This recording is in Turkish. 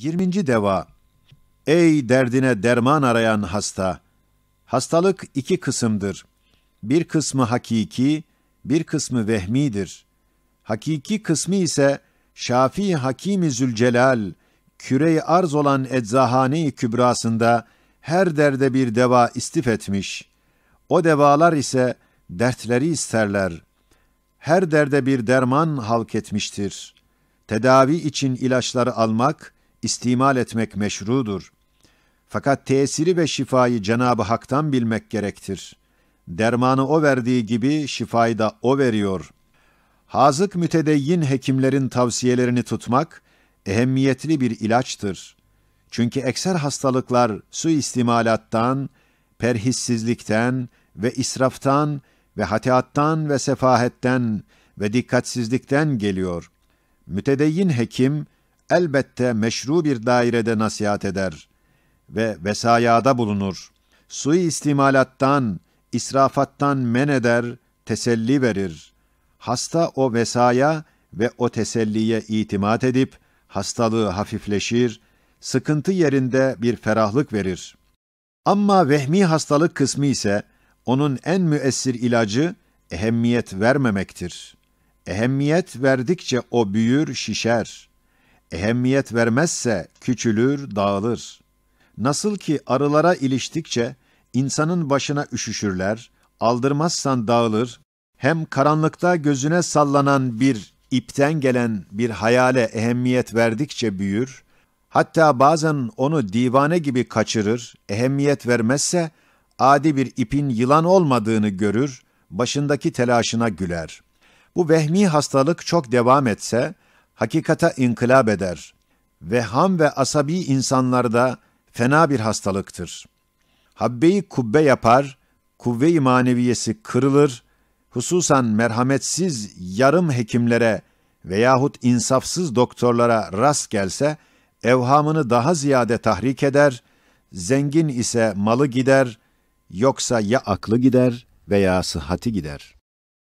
20. deva. Ey derdine derman arayan hasta! Hastalık iki kısımdır. Bir kısmı hakiki, bir kısmı vehmidir. Hakiki kısmı ise Şafii Hakîm-i Zülcelal, küre-i arz olan Eczahane-i Kübrasında her derde bir deva istif etmiş. O devalar ise dertleri isterler. Her derde bir derman halk etmiştir. Tedavi için ilaçları almak, istimal etmek meşrudur. Fakat tesiri ve şifayı Cenab-ı Hak'tan bilmek gerektir. Dermanı O verdiği gibi şifayı da O veriyor. Hazık mütedeyyin hekimlerin tavsiyelerini tutmak, ehemmiyetli bir ilaçtır. Çünkü ekser hastalıklar suistimalattan, perhissizlikten ve israftan ve hatiattan ve sefahetten ve dikkatsizlikten geliyor. Mütedeyyin hekim, elbette meşru bir dairede nasihat eder ve vesayada bulunur. Suistimalattan, israfattan men eder, teselli verir. Hasta o vesaya ve o teselliye itimat edip, hastalığı hafifleşir, sıkıntı yerinde bir ferahlık verir. Ama vehmi hastalık kısmı ise, onun en müessir ilacı, ehemmiyet vermemektir. Ehemmiyet verdikçe o büyür, şişer. Ehemmiyet vermezse küçülür, dağılır. Nasıl ki arılara iliştikçe, insanın başına üşüşürler, aldırmazsan dağılır, hem karanlıkta gözüne sallanan bir ipten gelen bir hayale ehemmiyet verdikçe büyür, hatta bazen onu divane gibi kaçırır, ehemmiyet vermezse, adi bir ipin yılan olmadığını görür, başındaki telaşına güler. Bu vehmi hastalık çok devam etse, hakikata inkılap eder. Veham ve asabi insanlarda fena bir hastalıktır. Habbe-i kubbe yapar, kuvve-i maneviyesi kırılır, hususan merhametsiz yarım hekimlere veyahut insafsız doktorlara rast gelse, evhamını daha ziyade tahrik eder, zengin ise malı gider, yoksa ya aklı gider veya sıhhati gider.